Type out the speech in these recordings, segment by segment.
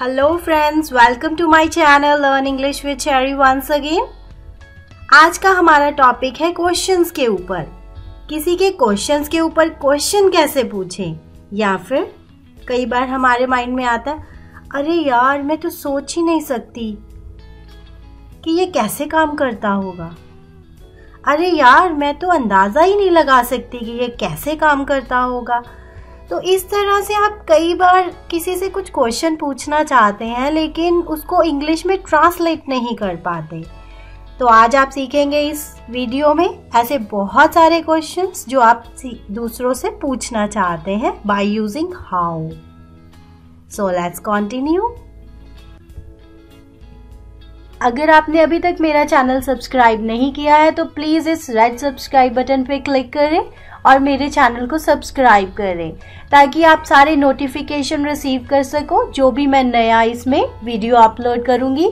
Hello friends, welcome to my channel learn English with Cherry once again. आज का हमारा topic है questions के ऊपर। किसी के क्वेश्चंस के ऊपर क्वेश्चन कैसे पूछें, या फिर कई बार हमारे माइंड में आता है अरे यार मैं तो सोच ही नहीं सकती कि ये कैसे काम करता होगा, अरे यार मैं तो अंदाज़ा ही नहीं लगा सकती कि ये कैसे काम करता होगा। तो इस तरह से आप कई बार किसी से कुछ क्वेश्चन पूछना चाहते हैं लेकिन उसको इंग्लिश में ट्रांसलेट नहीं कर पाते। तो आज आप सीखेंगे इस वीडियो में ऐसे बहुत सारे क्वेश्चंस जो आप दूसरों से पूछना चाहते हैं by using how. So let's continue. अगर आपने अभी तक मेरा चैनल सब्सक्राइब नहीं किया है तो प्लीज़ इस रेड सब्सक्राइब बटन पर क्लिक करें और मेरे चैनल को सब्सक्राइब करें ताकि आप सारे नोटिफिकेशन रिसीव कर सको जो भी मैं नया इसमें वीडियो अपलोड करूंगी।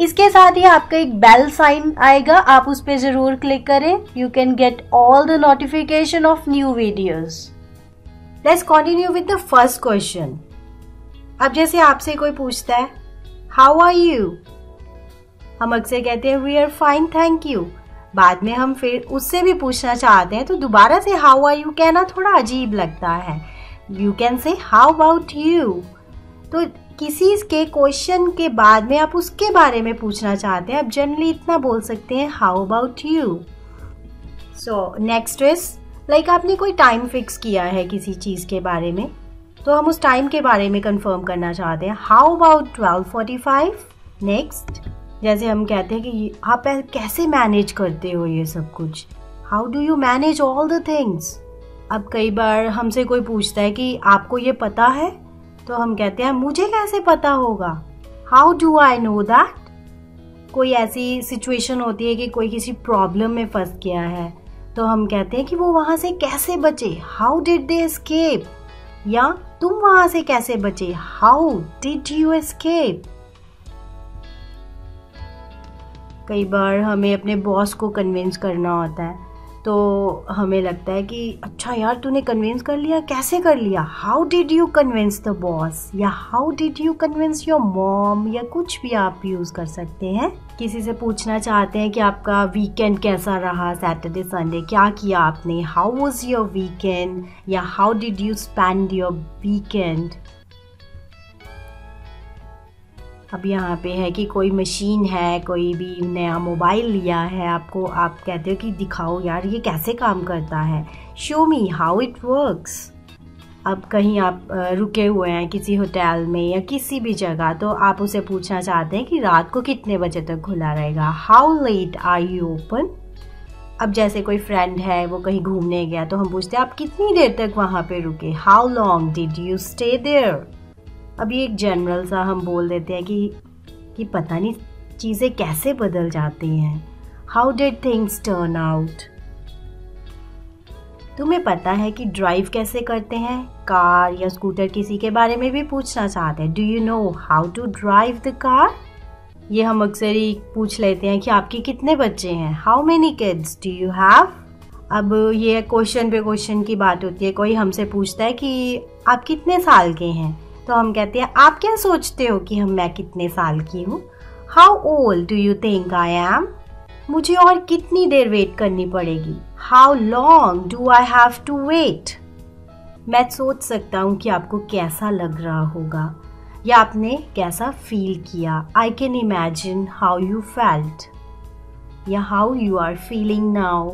इसके साथ ही आपका एक बेल साइन आएगा, आप उस पर ज़रूर क्लिक करें। You can get all the notification of new videos. Let's continue with the first question. अब जैसे आपसे कोई पूछता है हाउ आर यू, हम अक्सर कहते हैं we are fine thank you. बाद में हम फिर उससे भी पूछना चाहते हैं तो दोबारा से हाउ आर यू कहना थोड़ा अजीब लगता है। You can say how about you. तो किसी के क्वेश्चन के बाद में आप उसके बारे में पूछना चाहते हैं, आप जनरली इतना बोल सकते हैं how about you. So next is like आपने कोई टाइम फिक्स किया है किसी चीज़ के बारे में तो हम उस टाइम के बारे में कंफर्म करना चाहते हैं हाउ अबाउट 12:45 नेक्स्ट। जैसे हम कहते हैं कि आप कैसे मैनेज करते हो ये सब कुछ, how do you manage all the things. अब कई बार हमसे कोई पूछता है कि आपको ये पता है तो हम कहते हैं मुझे कैसे पता होगा, how do I know that. कोई ऐसी सिचुएशन होती है कि कोई किसी प्रॉब्लम में फंस गया है तो हम कहते हैं कि वो वहाँ से कैसे बचे, हाउ डिड दे एस्केप। या तुम वहाँ से कैसे बचे, हाउ डिड यू एस्केप। कई बार हमें अपने बॉस को कन्विंस करना होता है तो हमें लगता है कि अच्छा यार तूने कन्विंस कर लिया, कैसे कर लिया, how did you convince the boss, या how did you convince your mom, या कुछ भी आप यूज़ कर सकते हैं। किसी से पूछना चाहते हैं कि आपका वीकेंड कैसा रहा, सैटरडे संडे क्या किया आपने, हाउ वॉज योर वीकेंड, या how did you spend your weekend. अब यहाँ पे है कि कोई मशीन है, कोई भी नया मोबाइल लिया है आपको, आप कहते हो कि दिखाओ यार ये कैसे काम करता है, show me how it works. अब कहीं आप रुके हुए हैं किसी होटल में या किसी भी जगह तो आप उसे पूछना चाहते हैं कि रात को कितने बजे तक खुला रहेगा, how late are you open. अब जैसे कोई फ्रेंड है वो कहीं घूमने गया तो हम पूछते हैं आप कितनी देर तक वहाँ पर रुके, how long did you stay there. अब ये एक जनरल सा हम बोल देते हैं कि पता नहीं चीज़ें कैसे बदल जाती हैं, how did things turn out. तुम्हें पता है कि ड्राइव कैसे करते हैं कार या स्कूटर, किसी के बारे में भी पूछना चाहते हैं, do you know how to drive the car. ये हम अक्सर ही पूछ लेते हैं कि आपके कितने बच्चे हैं, how many kids do you have. अब ये क्वेश्चन पे क्वेश्चन की बात होती है। कोई हमसे पूछता है कि आप कितने साल के हैं तो हम कहते हैं आप क्या सोचते हो कि मैं कितने साल की हूँ, how old do you think I am. मुझे और कितनी देर वेट करनी पड़ेगी, how long do I have to wait. मैं सोच सकता हूँ कि आपको कैसा लग रहा होगा या आपने कैसा फील किया, I can imagine how you felt, या how you are feeling now.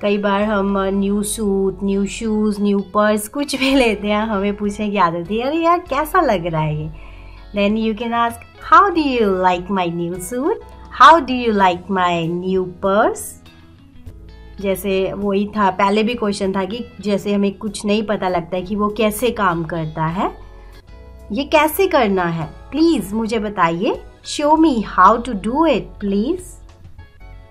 कई बार हम new suit, new shoes, new purse कुछ भी लेते हैं, हमें पूछने की आदत है अरे यार कैसा लग रहा है ये। Then you can ask how do you like my new suit, how do you like my new purse. जैसे वही था पहले भी क्वेश्चन था कि जैसे हमें कुछ नहीं पता लगता है कि वो कैसे काम करता है, ये कैसे करना है, प्लीज़ मुझे बताइए, show me how to do it please.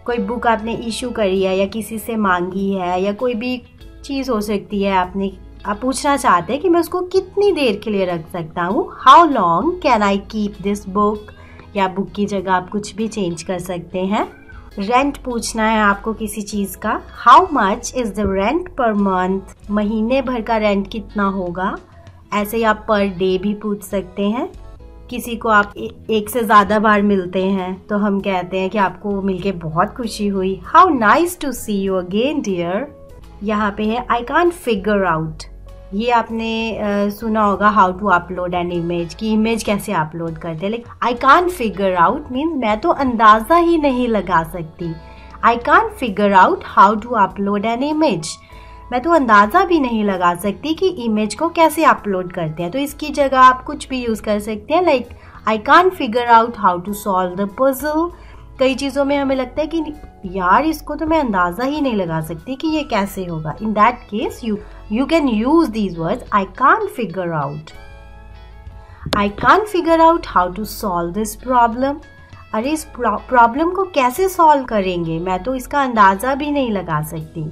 कोई बुक आपने इशू करी है या किसी से मांगी है या कोई भी चीज़ हो सकती है, आप पूछना चाहते हैं कि मैं उसको कितनी देर के लिए रख सकता हूँ, how long can I keep this book, या बुक की जगह आप कुछ भी चेंज कर सकते हैं। रेंट पूछना है आपको किसी चीज़ का, how much is the rent per month, महीने भर का रेंट कितना होगा। ऐसे ही आप पर डे भी पूछ सकते हैं। किसी को आप एक से ज़्यादा बार मिलते हैं तो हम कहते हैं कि आपको मिलके बहुत खुशी हुई, how nice to see you again dear. यहाँ पे है आई कांट फिगर आउट, ये आपने सुना होगा how to upload an image, कि इमेज कैसे अपलोड करते हैं। लेकिन I can't figure out means मैं तो अंदाज़ा ही नहीं लगा सकती। I can't figure out how to upload an image, मैं तो अंदाज़ा भी नहीं लगा सकती कि इमेज को कैसे अपलोड करते हैं। तो इसकी जगह आप कुछ भी यूज़ कर सकते हैं, like I can't figure out how to solve the puzzle. कई चीज़ों में हमें लगता है कि यार इसको तो मैं अंदाज़ा ही नहीं लगा सकती कि ये कैसे होगा। In that case you can use these words I can't figure out. I can't figure out how to solve this problem, अरे इस प्रॉब्लम को कैसे सॉल्व करेंगे, मैं तो इसका अंदाज़ा भी नहीं लगा सकती।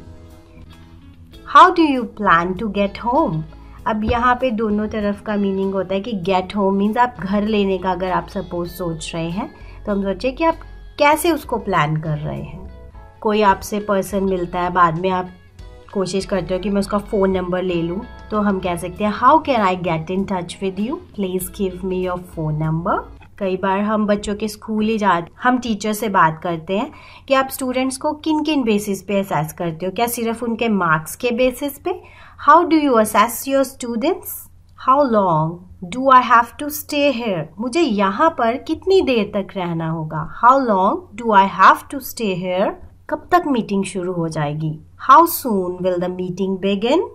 How do you plan to get home, अब यहाँ पे दोनों तरफ का मीनिंग होता है कि गेट होम मीन्स आप घर लेने का अगर आप सपोज सोच रहे हैं तो हम सोचे कि आप कैसे उसको प्लान कर रहे हैं। कोई आपसे पर्सन मिलता है, बाद में आप कोशिश करते हो कि मैं उसका फ़ोन नंबर ले लूँ, तो हम कह सकते हैं how can I get in touch with you, please give me your phone number. कई बार हम बच्चों के स्कूल ही जाते, हम टीचर से बात करते हैं कि आप स्टूडेंट्स को किन किन बेसिस पे असेस करते हो, क्या सिर्फ उनके मार्क्स के बेसिस पे। How do you assess your students, how long do I have to stay here, मुझे यहाँ पर कितनी देर तक रहना होगा। How long do I have to stay here, कब तक मीटिंग शुरू हो जाएगी। How soon will the meeting begin,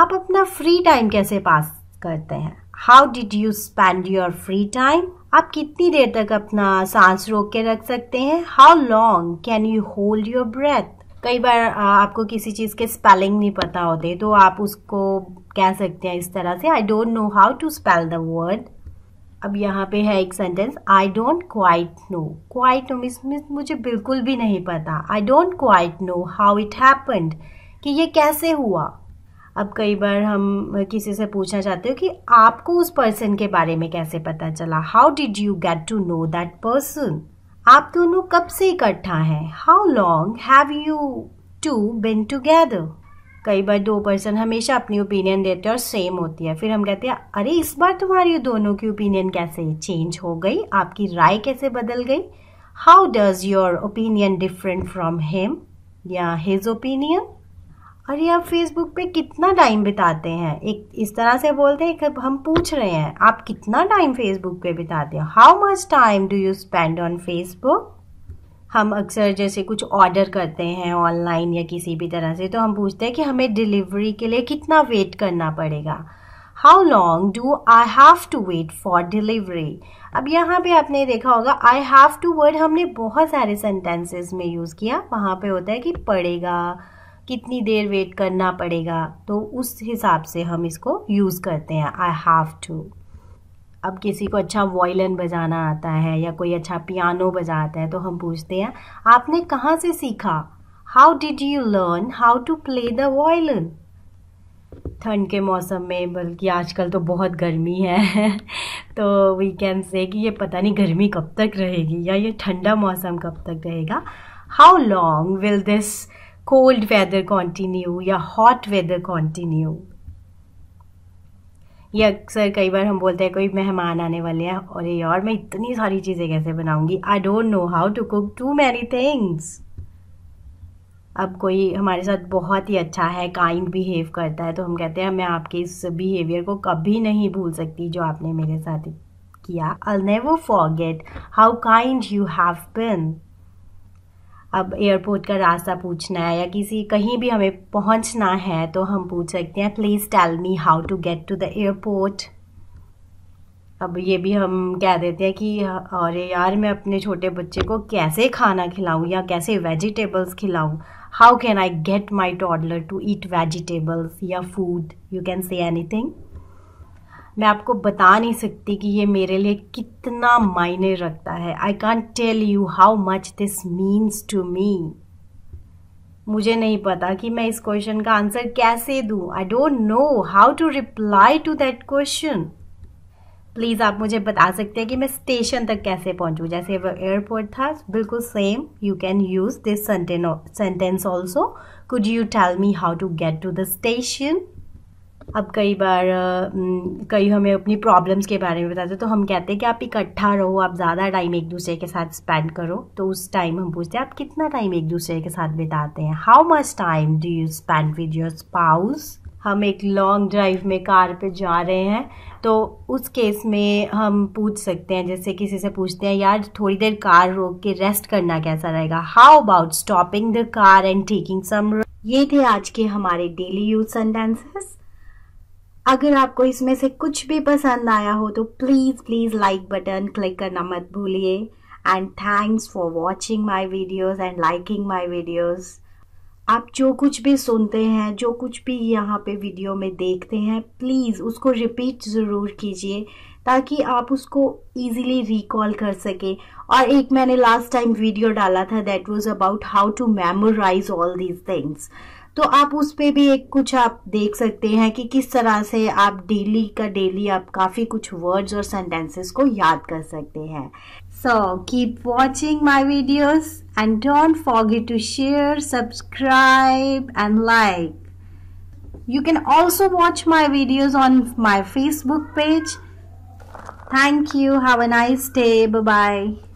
आप अपना फ्री टाइम कैसे पास करते हैं। How did you spend your free time, आप कितनी देर तक अपना सांस रोक के रख सकते हैं। How long can you hold your breath, कई बार आपको किसी चीज़ के स्पेलिंग नहीं पता होते तो आप उसको कह सकते हैं इस तरह से, I don't know how to spell the word. अब यहाँ पे है एक sentence I don't quite know, quite know means मुझे बिल्कुल भी नहीं पता। I don't quite know how it happened, कि ये कैसे हुआ। अब कई बार हम किसी से पूछना चाहते हो कि आपको उस पर्सन के बारे में कैसे पता चला। How did you get to know that person, आप दोनों कब से इकट्ठा हैं। How long have you to been together, कई बार दो पर्सन हमेशा अपनी ओपिनियन देते हैं और सेम होती है, फिर हम कहते हैं अरे इस बार तुम्हारी दोनों की ओपिनियन कैसे चेंज हो गई, आपकी राय कैसे बदल गई। How does your opinion different from him या हिज ओपिनियन, अरे आप फेसबुक पे कितना टाइम बिताते हैं, एक इस तरह से बोलते हैं हम पूछ रहे हैं आप कितना टाइम फेसबुक पे बिताते हैं। How much time do you spend on Facebook, हम अक्सर जैसे कुछ ऑर्डर करते हैं ऑनलाइन या किसी भी तरह से तो हम पूछते हैं कि हमें डिलीवरी के लिए कितना वेट करना पड़ेगा। How long do I have to wait for delivery, अब यहाँ पे आपने देखा होगा आई हैव टू वर्ड हमने बहुत सारे सेंटेंसेस में यूज़ किया, वहाँ पे होता है कि पड़ेगा, कितनी देर वेट करना पड़ेगा, तो उस हिसाब से हम इसको यूज़ करते हैं आई हैव टू। अब किसी को अच्छा वायलिन बजाना आता है या कोई अच्छा पियानो बजाता है तो हम पूछते हैं आपने कहाँ से सीखा। How did you learn how to play the violin, ठंड के मौसम में, बल्कि आजकल तो बहुत गर्मी है तो वी कैन से कि ये पता नहीं गर्मी कब तक रहेगी या ये ठंडा मौसम कब तक रहेगा। How long will this cold weather continue या हॉट वेदर कॉन्टिन्यू, ये अक्सर कई बार हम बोलते हैं कोई मेहमान आने वाले हैं और यार मैं इतनी सारी चीज़ें कैसे बनाऊंगी, I don't know how to cook too many things. अब कोई हमारे साथ बहुत ही अच्छा है, काइंड बिहेव करता है तो हम कहते हैं मैं आपके इस बिहेवियर को कभी नहीं भूल सकती जो आपने मेरे साथ किया, I never forget how kind you have been. अब एयरपोर्ट का रास्ता पूछना है या किसी कहीं भी हमें पहुंचना है तो हम पूछ सकते हैं please tell me how to get to the airport. अब ये भी हम कह देते हैं कि अरे यार मैं अपने छोटे बच्चे को कैसे खाना खिलाऊं या कैसे वेजिटेबल्स खिलाऊं। How can I get my toddler to eat vegetables या food, you can say anything. मैं आपको बता नहीं सकती कि ये मेरे लिए कितना मायने रखता है, I can't tell you how much this means to me, मुझे नहीं पता कि मैं इस क्वेश्चन का आंसर कैसे दूँ। I don't know how to reply to that question, please आप मुझे बता सकते हैं कि मैं स्टेशन तक कैसे पहुँचूँ, जैसे वो एयरपोर्ट था बिल्कुल same. You can use this sentence also, could you tell me how to get to the station. अब कई बार कई हमें अपनी प्रॉब्लम्स के बारे में बताते हैं, तो हम कहते हैं कि आप इकट्ठा रहो, आप ज़्यादा टाइम एक दूसरे के साथ स्पेंड करो। तो उस टाइम हम पूछते हैं आप कितना टाइम एक दूसरे के साथ बिताते हैं, how much time do you spend with your spouse. हम एक लॉन्ग ड्राइव में कार पे जा रहे हैं तो उस केस में हम पूछ सकते हैं, जैसे किसी से पूछते हैं यार थोड़ी देर कार रोक के रेस्ट करना कैसा रहेगा, how about stopping the car and taking some. ये थे आज के हमारे डेली यूज सेंटेंसेस। अगर आपको इसमें से कुछ भी पसंद आया हो तो प्लीज़ लाइक बटन क्लिक करना मत भूलिए। And thanks for watching my videos and liking my videos. आप जो कुछ भी सुनते हैं, जो कुछ भी यहाँ पे वीडियो में देखते हैं, प्लीज़ उसको रिपीट ज़रूर कीजिए ताकि आप उसको ईज़िली रिकॉल कर सकें। और एक मैंने लास्ट टाइम वीडियो डाला था that was about how to memorise all these things, तो आप उस पर भी एक कुछ आप देख सकते हैं कि किस तरह से आप डेली आप काफ़ी कुछ वर्ड्स और सेंटेंसेस को याद कर सकते हैं। So keep watching my videos and don't forget to share, subscribe and like. You can also watch my videos on my Facebook page. Thank you. Have a nice day. Bye-bye.